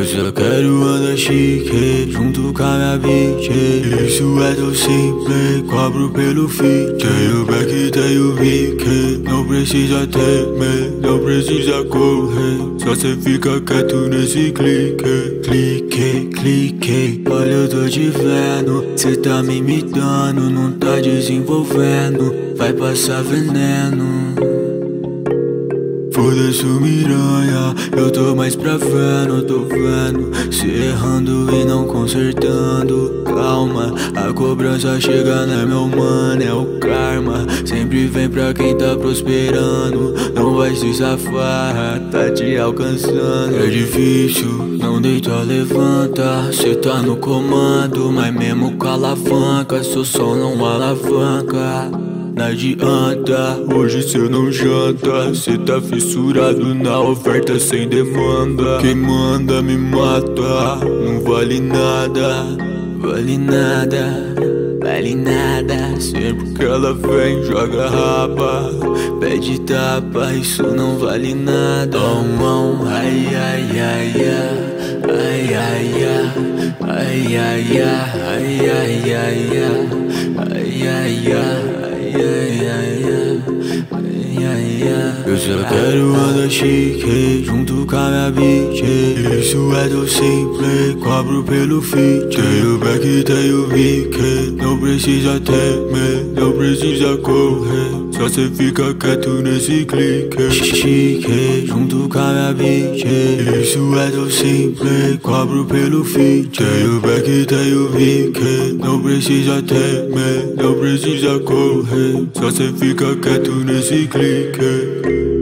Căzile care uana și che, junto ca mea vice, isso é tão simples, cobro pelo fim. Te iubi que te iubi que, não precisa temer, não precisa correr. Só se fica quieto nesse clique, clique, clique. Olha, eu tô te vendo, cê tá me imitando, não tá desenvolvendo, vai passar veneno. Foda-se o miranha, eu tô mais pra vendo, tô vendo se errando e não consertando. Calma, a cobrança chega, né meu mano, é o karma. Sempre vem pra quem tá prosperando, não vai se safar, tá te alcançando. É difícil, não deita, levanta, cê tá no comando, mas mesmo com a alavanca, seu som não alavanca. Não adianta, hoje cê não janta, cê tá fissurado na oferta sem demanda. Quem manda me mata, não vale nada, vale nada, vale nada. Sempre que ela vem joga raba, pede tapa, isso não vale nada. Oh, ai, ai, ai, ai, ai, ai, ai, ai, ai, ai, ai, ai, ai, ai. Eu só quero andar chique, junto com a minha bitch. Isso é tão simples, cobro pelo fit. Tenho back, tenho bique, não precisa temer, não precisa correr. Só cê fica quieto nesse clique, chique, junto com a minha bitch. Isso é tão simples, cobro pelo fit. Tenho back, tenho bique, não precisa temer, não precisa correr. Só cê fica quieto nesse clique.